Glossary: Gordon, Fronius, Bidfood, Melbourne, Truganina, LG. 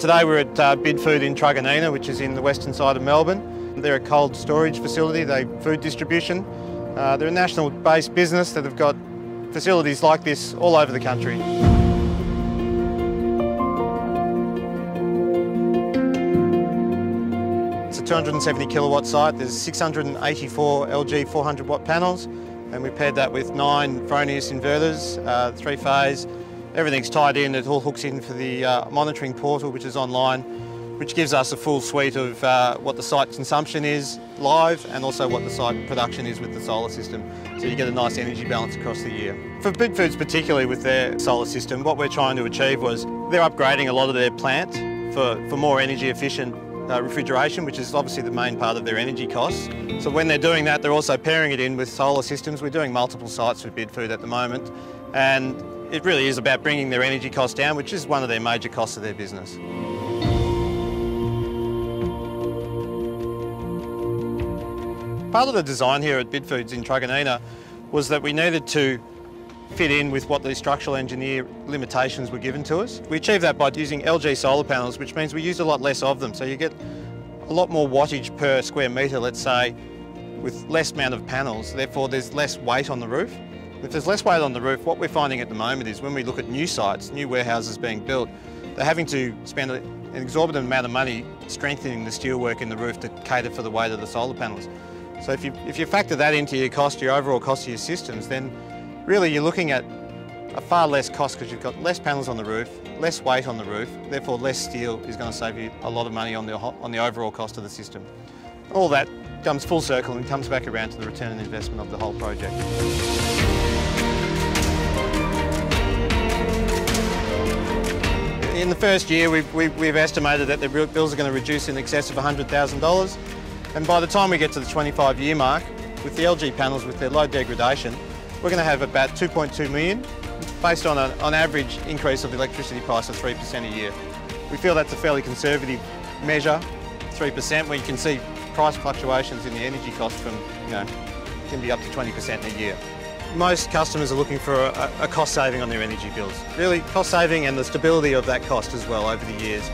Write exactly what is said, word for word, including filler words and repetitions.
Today we're at uh, Bidfood in Truganina, which is in the western side of Melbourne. They're a cold storage facility, they food distribution. Uh, they're a national-based business that have got facilities like this all over the country. It's a two hundred seventy kilowatt site, there's six hundred eighty-four L G four hundred watt panels, and we paired that with nine Fronius inverters, uh, three phase. Everything's tied in, it all hooks in for the uh, monitoring portal, which is online, which gives us a full suite of uh, what the site consumption is live and also what the site production is with the solar system. So you get a nice energy balance across the year. For Bidfoods particularly with their solar system, what we're trying to achieve was they're upgrading a lot of their plant for, for more energy efficient uh, refrigeration, which is obviously the main part of their energy costs. So when they're doing that, they're also pairing it in with solar systems. We're doing multiple sites with Bidfood at the moment, and it really is about bringing their energy costs down, which is one of their major costs of their business. Part of the design here at Bidfoods in Truganina was that we needed to fit in with what the structural engineer limitations were given to us. We achieved that by using L G solar panels, which means we use a lot less of them, so you get a lot more wattage per square metre, let's say, with less amount of panels, therefore there's less weight on the roof. If there's less weight on the roof, what we're finding at the moment is when we look at new sites, new warehouses being built, they're having to spend an exorbitant amount of money strengthening the steelwork in the roof to cater for the weight of the solar panels. So if you, if you factor that into your cost, your overall cost of your systems, then really you're looking at a far less cost because you've got less panels on the roof, less weight on the roof, therefore less steel is going to save you a lot of money on the, on the overall cost of the system. All that comes full circle and comes back around to the return on investment of the whole project. In the first year, we've, we've, we've estimated that the bills are going to reduce in excess of one hundred thousand dollars. And by the time we get to the twenty-five year mark, with the L G panels, with their low degradation, we're going to have about two point two million dollars based on an on average increase of the electricity price of three percent a year. We feel that's a fairly conservative measure, three percent, where you can see price fluctuations in the energy cost from, you know, can be up to twenty percent in a year. Most customers are looking for a, a cost saving on their energy bills. Really, cost saving and the stability of that cost as well over the years.